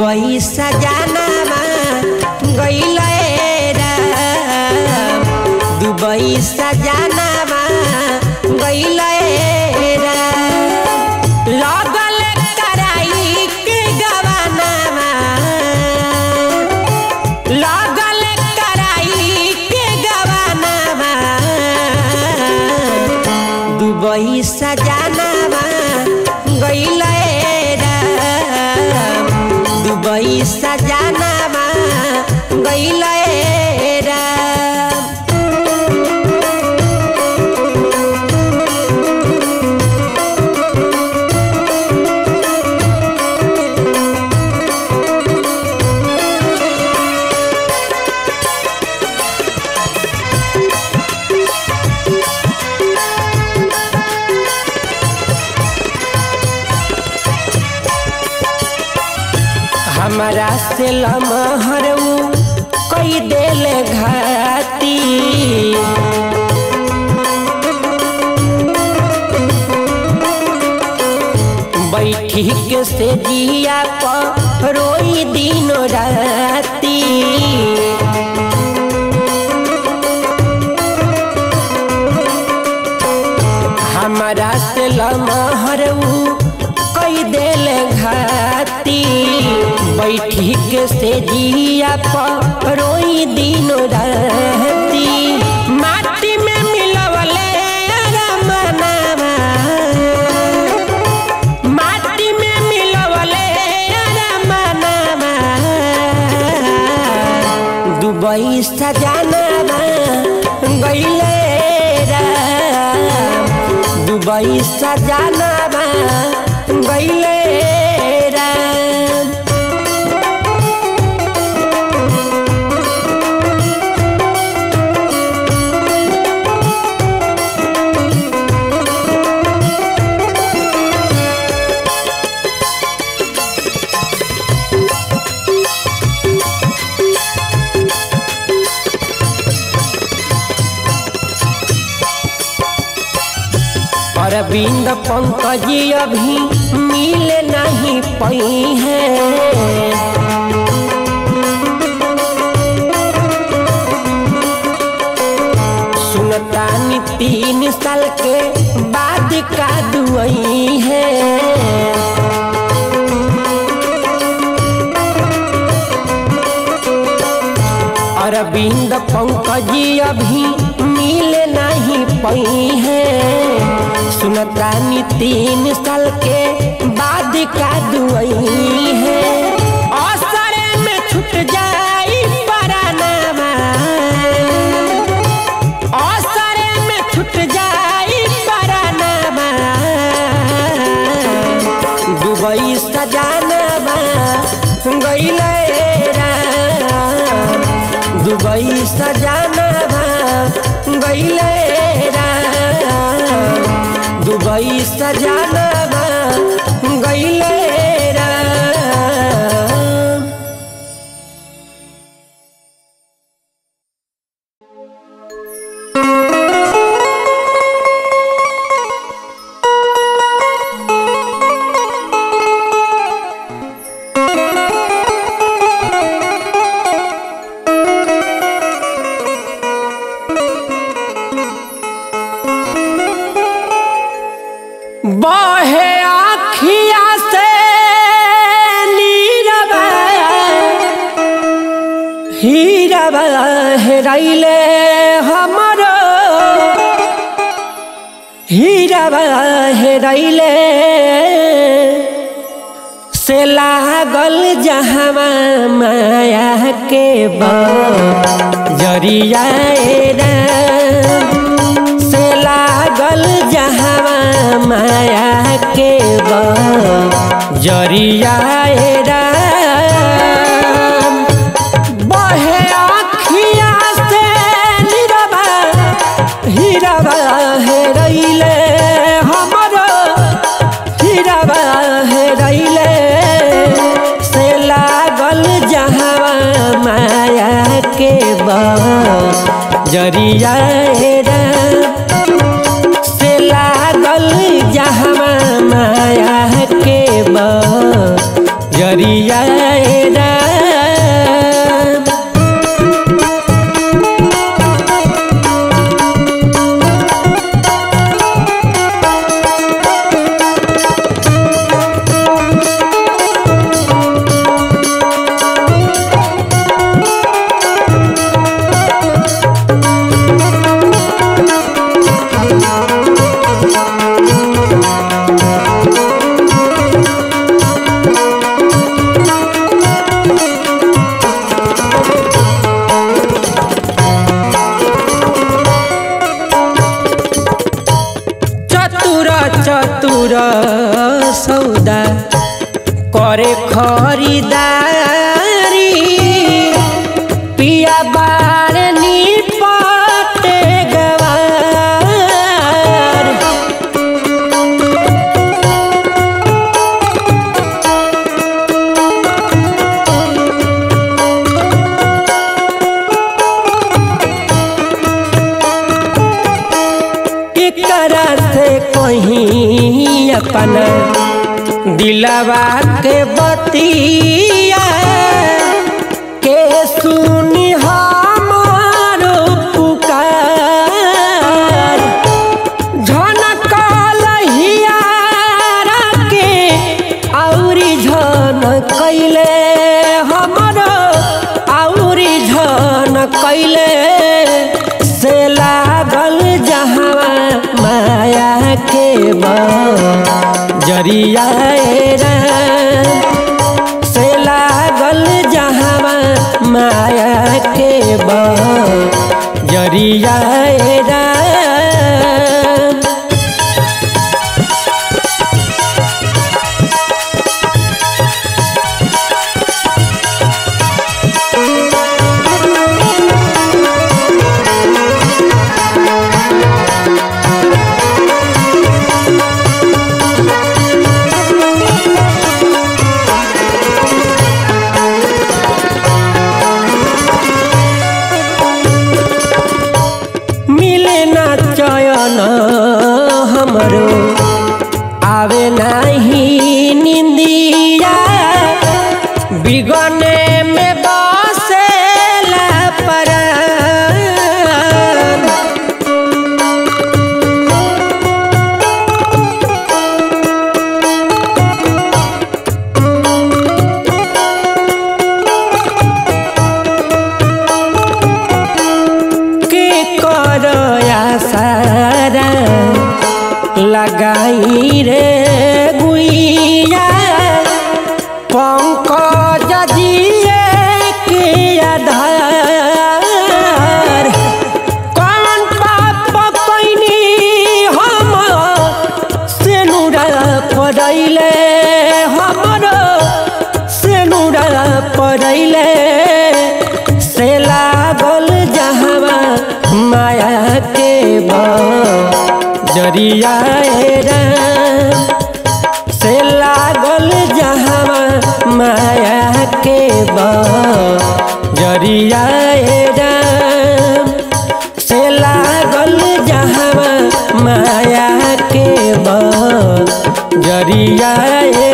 गई सजनावा गईल राम दुबई सजनावा गईल राम लगल कराई के गवानावा लगल कराई के गवानावा दुबई सजनावा गईल दुबई सजनावा गईल हमारा से लमहरऊ कई दिल घाती बैठी के से दिया पर रोई दिन राती हमारा से लमहरऊ कई दिल घाती बैठी के से जिया पर रोई दिन रहती माटी में मिलवले रमनावा माटी में मिलवले रमनावा दुबई सजनावा गईल राम दुबई सजनावा गईल राम। अरविंद पंकजी अभी मिल नहीं पाई है सुनतानी 3 साल के बाद का दुआई है अरविंद पंकजी अभी मिल नहीं पाई है सुनतानी 3 साल के बाद का दुआई है असर में छूट जाई परानावा असर में छूट जाई परानावा दुबई सजनावा गईल राम दुबई सजनावा गईल राम दुबई सजनावा गईल राम। बाहे आँखिया से नीरवा हीरवा हेराइले हमारो हीरवा हेराइले से लागल जहवा माया के बजरिया से लागल जहवा माया के बजरिया राम बहे आँखिया से नीरवा हीरवा हेराइले हमारो हीरवा हेराइले से लागल जहवा माया के बजरिया जरिया। सौदा करे खरीदारी पिया बार निपटे गवार एकरा से कहीं अपना दिलावा के बतिया के सुनी हमारो पुकार झनकलहिया के औरी झनकइले हमारो औरी झनकइले से लागल जहावा माया के जरिया से लागल जहावा माया के जरिया आवे नहीं निंदिया बिगने में बसेला परान के करो आशा लगाई रे गुइया पंकज जिए के आधार कौन पाप कइनी हम से नुरा पड़ैले हमरो से नुरा पड़ैले से लागल जहावा माया के जरिया से लागल जहावा माया के जरिया से लागल जहावा माया के जरिया।